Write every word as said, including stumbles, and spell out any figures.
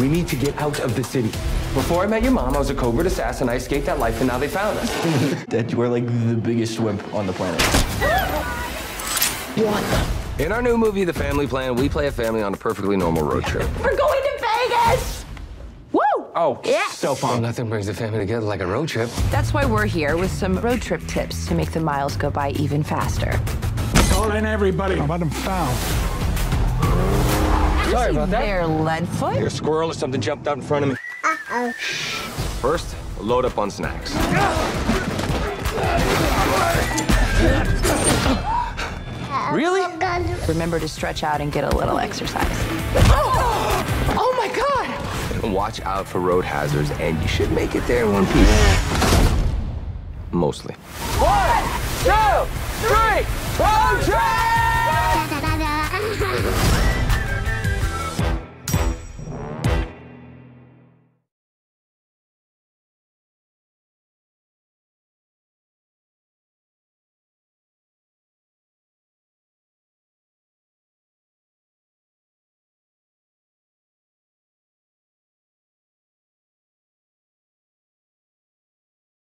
We need to get out of the city. Before I met your mom, I was a covert assassin. I escaped that life, and now they found us. That you are like the biggest wimp on the planet. What the? In our new movie, The Family Plan, we play a family on a perfectly normal road trip. We're going to Vegas! Woo! Oh, yeah. So fun. Well, nothing brings the family together like a road trip. That's why we're here with some road trip tips to make the miles go by even faster. Call in everybody. How about them found? Sorry about that. There, Leadfoot. You're a squirrel or something jumped out in front of me. Uh-oh. First, load up on snacks. Really? Remember to stretch out and get a little exercise. Oh, oh my God! And watch out for road hazards, and you should make it there in one piece. Mostly. One, two, three, road trip!